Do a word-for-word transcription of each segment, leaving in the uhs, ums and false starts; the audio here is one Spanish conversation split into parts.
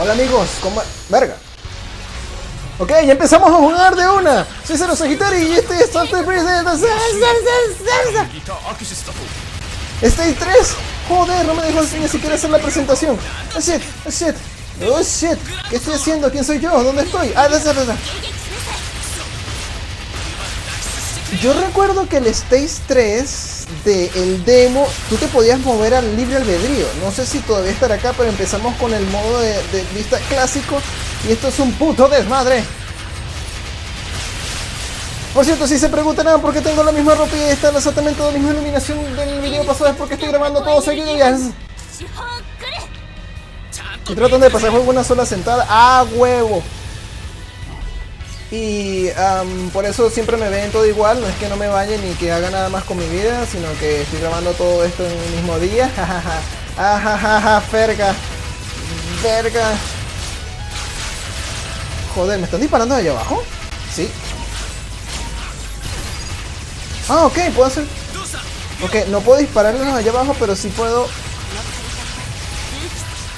Hola amigos, ¿cómo? Verga. Ok, ya empezamos a jugar de una. Soy Zero Sagitary y este es Afterbreed. Stage tres. Joder, no me dejó ni siquiera hacer la presentación. Oh shit, oh shit, oh shit. ¿Qué estoy haciendo? ¿Quién soy yo? ¿Dónde estoy? Ah, da, da, da. Yo recuerdo que el Stage tres del demo, tú te podías mover al libre albedrío. No sé si todavía estará acá, pero empezamos con el modo de, de vista clásico. Y esto es un puto desmadre. Por cierto, si se preguntarán por qué tengo la misma ropa y está exactamente la misma iluminación del video pasado, es porque estoy grabando todo seguido y es... Y tratan de pasar juego una sola sentada. ¡Ah, huevo! Y um, por eso siempre me ven todo igual, no es que no me bañe ni que haga nada más con mi vida, sino que estoy grabando todo esto en un mismo día. Jajaja, ajajaja, verga, verga. Joder, ¿me están disparando de allá abajo? Sí. Ah, ok, puedo hacer... Ok, no puedo dispararles allá abajo, pero sí puedo...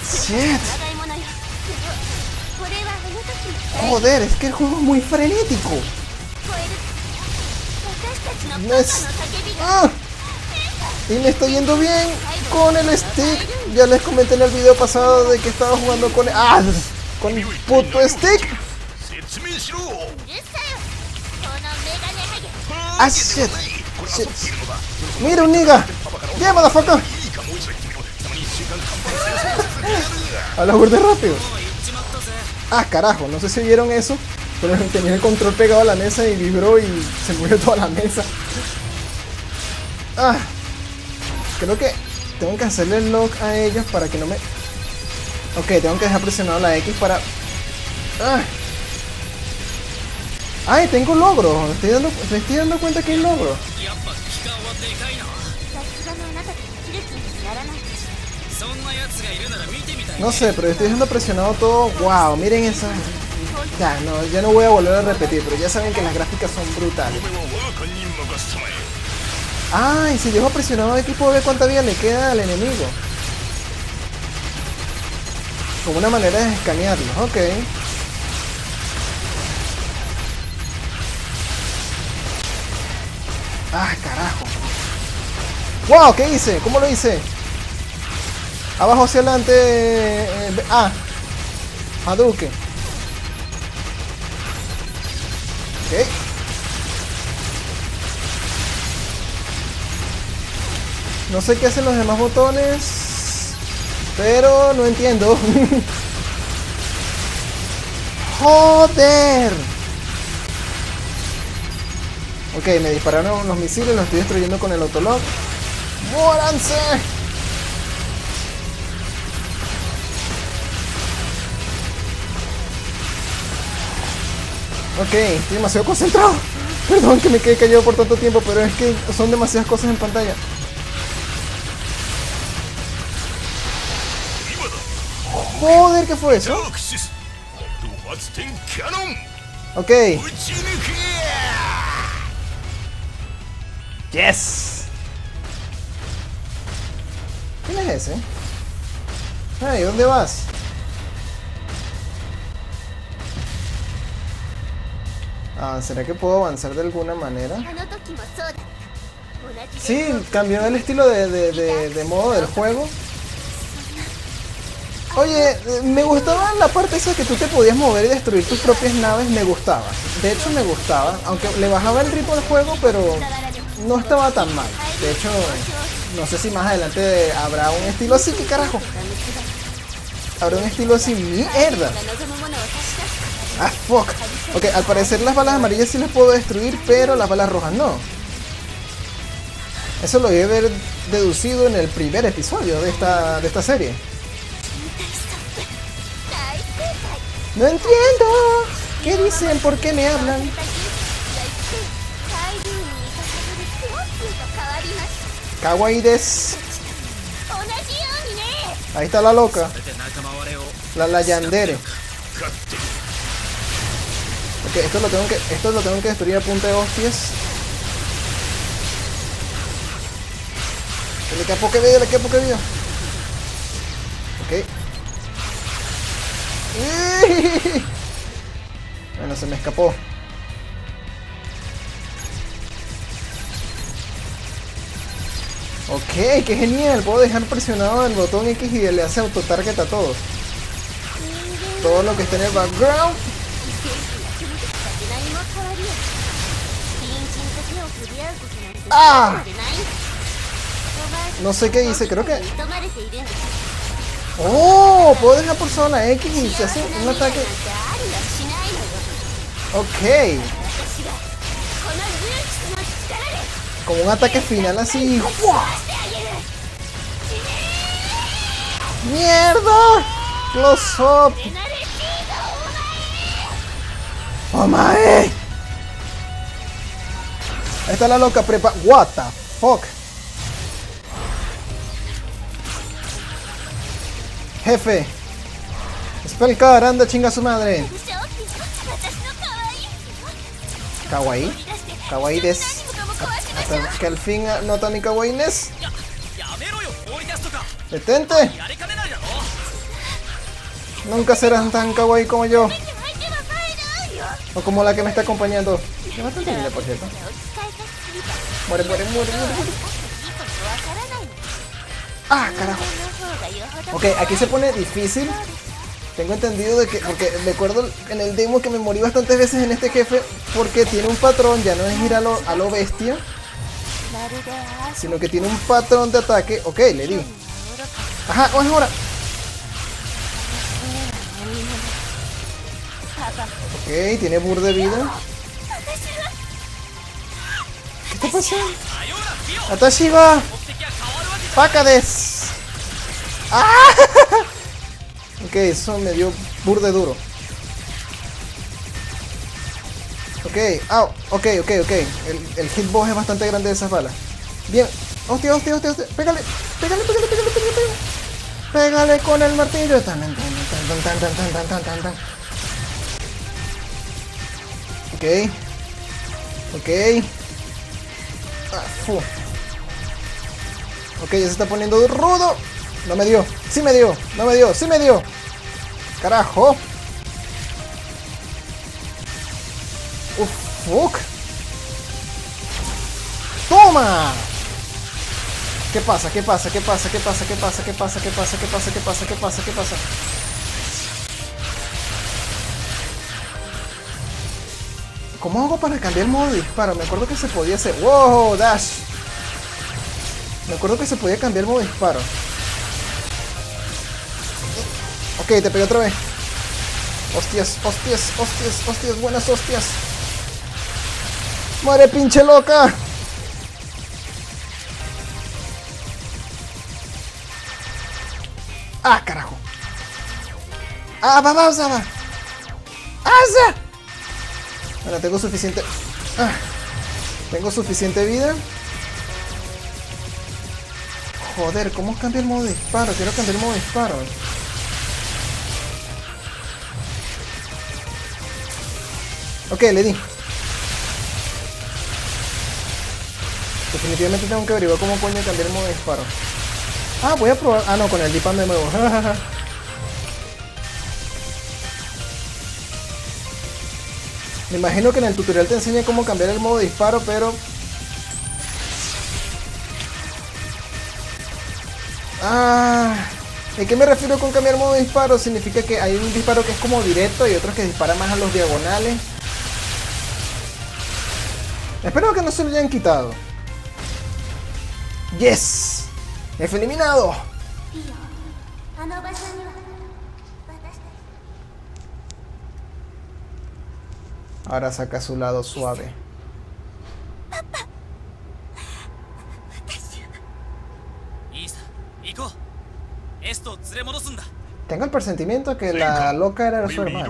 Shit. Joder, es que el juego es muy frenético. Es... ¡Ah! Y me estoy yendo bien con el stick. Ya les comenté en el video pasado de que estaba jugando con... ¡Ah! Con mi puto stick. ¡Ah, shit! Shit. ¡Mira un nigga! ¡Yeah, motherfucker! A la burda rápido. Ah, carajo, no sé si oyeron eso, pero tenía el control pegado a la mesa y vibró y se murió toda la mesa. Ah, creo que tengo que hacerle el lock a ellos para que no me... Ok, tengo que dejar presionado la X para... Ah. Ay, tengo logro, me estoy, dando... estoy dando cuenta que hay logro. No sé, pero estoy dejando presionado todo. Wow, miren esa. Ya no, ya no voy a volver a repetir, pero ya saben que las gráficas son brutales. Ay, ah, si dejo presionado aquí puedo ver cuánta vida le queda al enemigo. Como una manera de escanearlos, ok. Ah, carajo. Wow, ¿qué hice? ¿Cómo lo hice? Abajo hacia adelante... Eh, ah, Hadouken. Ok. No sé qué hacen los demás botones, pero no entiendo. ¡Joder! Ok, me dispararon unos misiles, los estoy destruyendo con el autolock. ¡Móranse! Ok, estoy demasiado concentrado. Perdón que me quedé callado por tanto tiempo, pero es que son demasiadas cosas en pantalla. Joder, ¿qué fue eso? Ok. Yes. ¿Quién es ese? Ay, ¿dónde vas? Ah, ¿será que puedo avanzar de alguna manera? Sí, cambió el estilo de, de, de, de modo del juego. Oye, me gustaba la parte esa que tú te podías mover y destruir tus propias naves, me gustaba. De hecho me gustaba, aunque le bajaba el ritmo al juego, pero no estaba tan mal. De hecho, no sé si más adelante habrá un estilo así, ¿qué carajo? Habrá un estilo así, mierda. Ah, fuck. Ok, al parecer las balas amarillas sí las puedo destruir, pero las balas rojas no. Eso lo voy a haber deducido en el primer episodio de esta, de esta serie. ¡No entiendo! ¿Qué dicen? ¿Por qué me hablan? Kawaii des. Ahí está la loca. La la yandere. Ok, esto lo tengo que, esto lo tengo que destruir a punta de hostias. Le queda poca vida, le queda poca vida. Ok. Bueno, se me escapó. Ok, qué genial. Puedo dejar presionado el botón X y le hace autotarget a todos. Todo lo que está en el background. ¡Ah! No sé qué hice, creo que... ¡Oh! Puedo dejar por zona X y se hace un ataque. Ok. Como un ataque final así. ¡Wow! ¡Mierda! ¡Close up! ¡Oh, mae! Ahí está la loca prepa... ¡What the fuck! Jefe, Spelcar, anda chinga a su madre. Kawaii, kawaii des. Hasta que al fin nota mi kawaii-ness. Detente. Nunca serás tan kawaii como yo. O como la que me está acompañando. Qué bastante linda, por cierto. Muere, muere, muere, muere. Ah, carajo. Ok, aquí se pone difícil. Tengo entendido de que, porque recuerdo en el demo que me morí bastantes veces en este jefe, porque tiene un patrón, ya no es ir a lo, a lo bestia, sino que tiene un patrón de ataque. Ok, le di. Ajá, oh, es hora. Ok, tiene burro de vida. ¿Qué está pasando? ¡Atashiba! ¡Pacades! ¡Ah! Ok, eso me dio burde duro. Ok, au, ok, ok, ok. El, el hitbox es bastante grande de esas balas. Bien, hostia, hostia, hostia, hostia. Pégale, pégale, pégale, pégale, pégale, pégale. Pégale con el martillo. Tan, tan, tan, tan, tan, tan, tan, tan, tan, tan. Ok, ok. Ah, fu. Ok, ya se está poniendo rudo. No me dio, sí me dio, no me dio, sí me dio. Carajo. Uf, fuck. Toma. ¿Qué pasa? ¿Qué pasa? ¿Qué pasa? ¿Qué pasa? ¿Qué pasa? ¿Qué pasa? ¿Qué pasa? ¿Qué pasa? ¿Qué pasa? ¿Qué pasa? ¿Qué pasa? ¿Cómo hago para cambiar el modo de disparo? Me acuerdo que se podía hacer... ¡Wow! ¡Dash! Me acuerdo que se podía cambiar el modo de disparo. Ok, te pegué otra vez. Hostias, hostias, hostias, hostias, buenas hostias. ¡Muere, pinche loca! ¡Ah, carajo! ¡Ah, va, va, va! va. ¡Ah, ya! Bueno, tengo suficiente... Ah, tengo suficiente vida. Joder, ¿cómo cambia el modo de disparo? Quiero cambiar el modo de disparo. Ok, le di. Definitivamente tengo que averiguar cómo coño cambiar el modo de disparo. Ah, voy a probar. Ah, no, con el disparo me muevo. Me imagino que en el tutorial te enseña cómo cambiar el modo de disparo, pero... Ah... ¿En qué me refiero con cambiar modo de disparo? Significa que hay un disparo que es como directo y otro que dispara más a los diagonales. Espero que no se lo hayan quitado. ¡Yes! ¡F eliminado! Ahora saca su lado suave. Tengo el presentimiento que la loca era su hermana.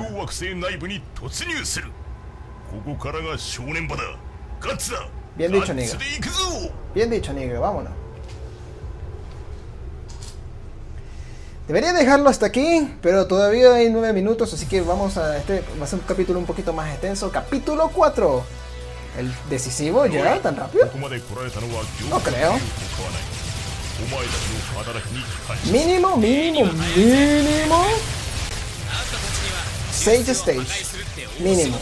Bien dicho, nigga. Bien dicho, nigga. Vámonos. Debería dejarlo hasta aquí, pero todavía hay nueve minutos, así que vamos a este... Va a ser un capítulo un poquito más extenso. Capítulo cuatro. ¿El decisivo ya? ¿Tan rápido? No creo. Mínimo, mínimo, mínimo. Sage Stage. Mínimo.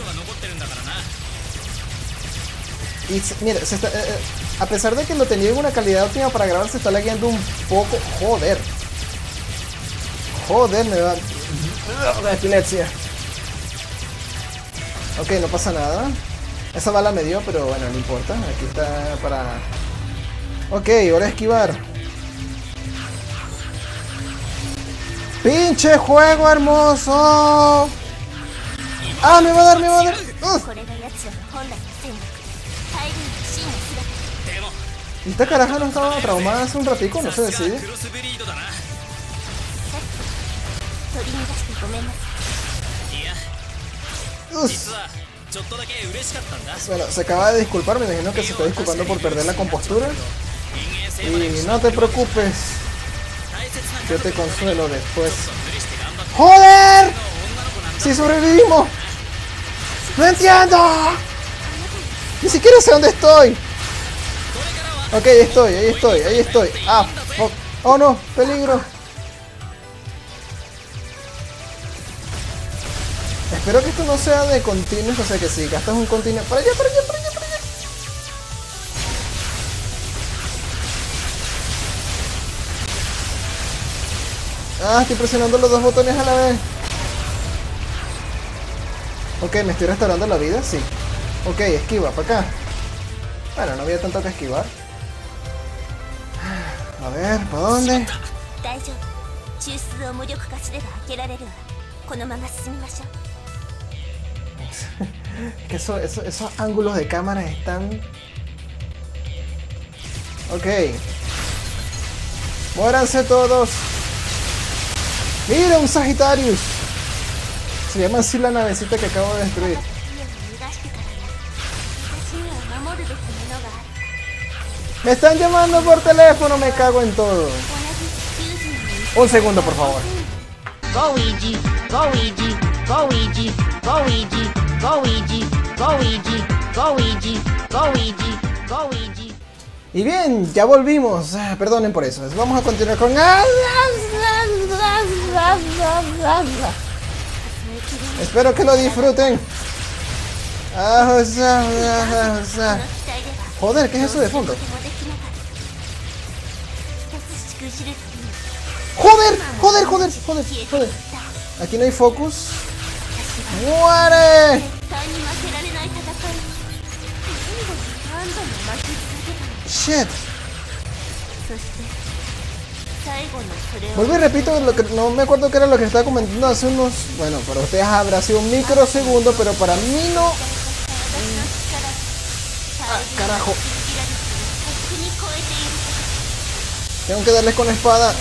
Y mira, se está, eh, eh, a pesar de que no tenía una calidad óptima para grabar, se está lagueando un poco. Joder. Joder, me va... La epilepsia. Ok, no pasa nada. Esa bala me dio, pero bueno, no importa. Aquí está para... Ok, ahora esquivar. ¡Pinche juego hermoso! ¡Ah, me va a dar, me va a dar! ¡Uf! ¿Y esta caraja no estaba traumada hace un ratico? ¿No se decide? Uf. Bueno, se acaba de disculpar, me imagino que se está disculpando por perder la compostura. Y no te preocupes, yo te consuelo después. ¡Joder! ¡Sí sobrevivimos! ¡No entiendo! ¡Ni siquiera sé dónde estoy! Ok, ahí estoy, ahí estoy, ahí estoy. ¡Ah! ¡Oh, oh no! ¡Peligro! Espero que esto no sea de continuos, o sea que si gastas un continuo... ¡Para allá, para allá, para allá, para allá! Ah, estoy presionando los dos botones a la vez. Ok, me estoy restaurando la vida, sí. Ok, esquiva, para acá. Bueno, no había tanto que esquivar. A ver, ¿para dónde? Que eso, eso, esos ángulos de cámara están... Ok. Muéranse todos. ¡Mira un Sagitarius! Se llama así la navecita que acabo de destruir. ¡Me están llamando por teléfono! ¡Me cago en todo! Un segundo, por favor. Goigi, Goigi, Goigi, Goigi. Goigi, Goigi, Goigi, Goigi, Goigi. Y bien, ya volvimos. Ah, perdonen por eso. Vamos a continuar con... Espero que lo disfruten. Joder, ¿qué es eso de fondo? Joder, joder, joder, joder, joder. Aquí no hay focus. ¡Muere! ¡Shit! Vuelvo y repito, lo que, no me acuerdo qué era lo que estaba comentando hace unos... Bueno, para ustedes habrá sido un microsegundo, pero para mí no... Ah, carajo. Tengo que darles con la espada.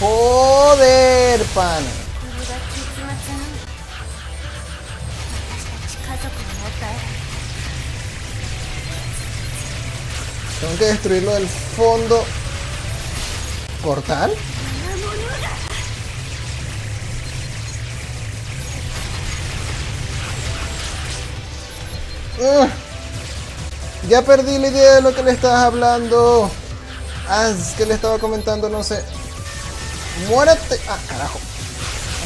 Joder, pan. Tengo que destruirlo del fondo. ¿Cortar? Uh, ya perdí la idea de lo que le estabas hablando. Ah, es que le estaba comentando, no sé. ¡Muérete! ¡Ah, carajo!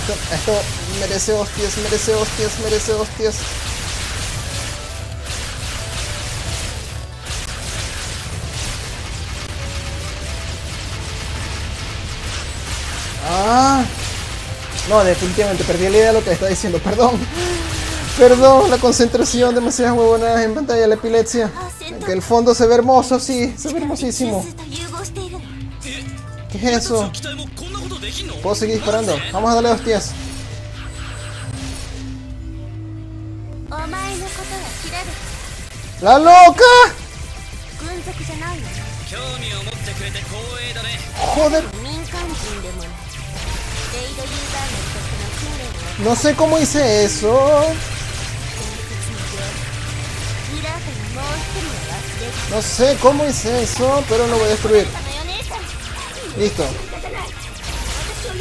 Esto, esto merece hostias, merece hostias, merece hostias. ¡Ah! No, definitivamente perdí la idea de lo que está diciendo. Perdón. Perdón, la concentración, demasiadas huevonadas en pantalla, la epilepsia. Que el fondo se ve hermoso, sí. Se ve hermosísimo. ¿Qué es eso? Puedo seguir disparando. Vamos a darle hostias. ¡La loca! ¡Joder! No sé cómo hice eso. No sé cómo hice eso, pero lo voy a destruir. Listo.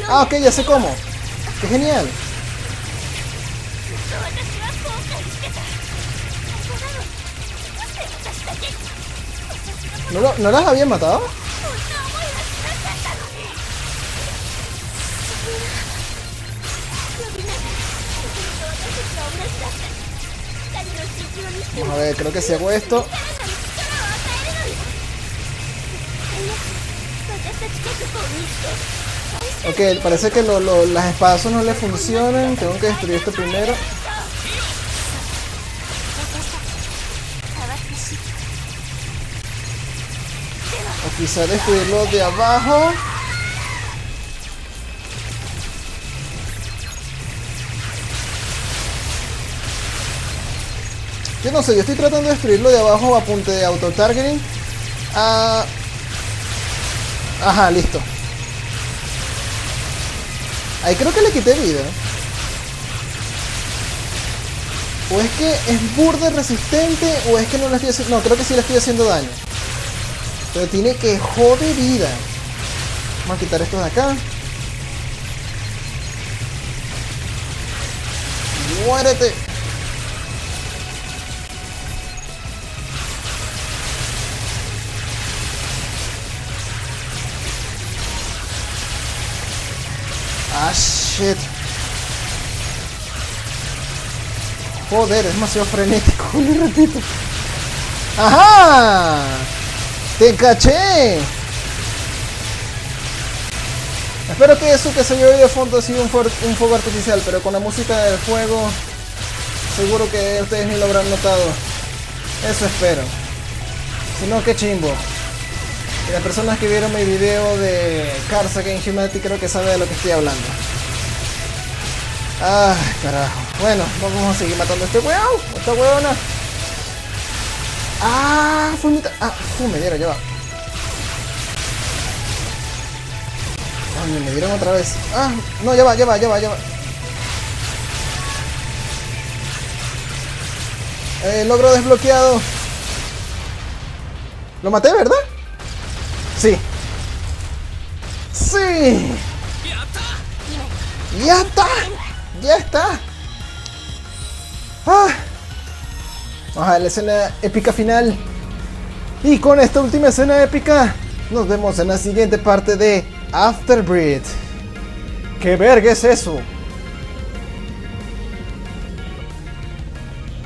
Ah, ok, ya sé cómo. ¡Qué genial! ¿No, lo, ¿no las habían matado? Vamos a ver, creo que si hago esto. Ok, parece que lo, lo, las espadas no le funcionan. Tengo que destruir esto primero. O quizá destruirlo de abajo. Yo no sé, yo estoy tratando de destruirlo de abajo a punto de auto-targeting. Ah, ajá, listo. Ahí creo que le quité vida. O es que es burda resistente, o es que no le estoy haciendo... No, creo que sí le estoy haciendo daño. Pero tiene que joder vida. Vamos a quitar estos de acá. ¡Muérete! Ah, shit. Joder, es demasiado frenético, un ratito. ¡Ajá! ¡Te caché! Espero que eso que se vio de fondo ha sido un, un fuego artificial, pero con la música del fuego seguro que ustedes ni lo habrán notado. Eso espero. Si no, qué chimbo. Y las personas que vieron mi video de Cars Against Humanity creo que saben de lo que estoy hablando. Ah, carajo. Bueno, vamos a seguir matando a este weón, esta weona. Ah, fulmita. Ah, uh, me dieron, ya va. Ay, me dieron otra vez. Ah, no, ya va, ya va, ya va, ya va. Eh, logro desbloqueado. Lo maté, ¿verdad? Sí. Sí. Ya está. Ya está. Ah. Vamos a ver la escena épica final. Y con esta última escena épica nos vemos en la siguiente parte de Afterbreed. ¿Qué verga es eso?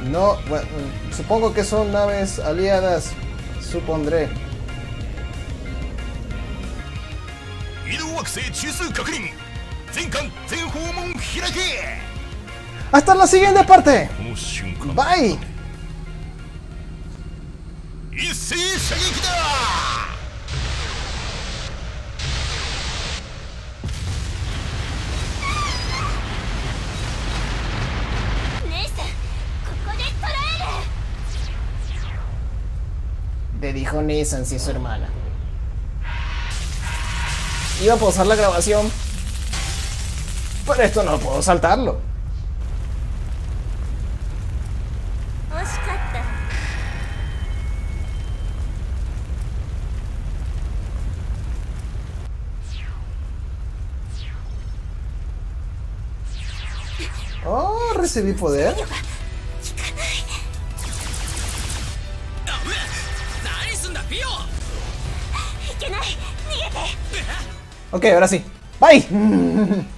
No, bueno, supongo que son naves aliadas. Supondré. ¡Hasta la siguiente parte! ¡Bye! Le dijo Nisan si es su hermana. Iba a pausar la grabación, pero esto no puedo saltarlo. Oh, recibí poder. Ok, ahora sí. ¡Bye!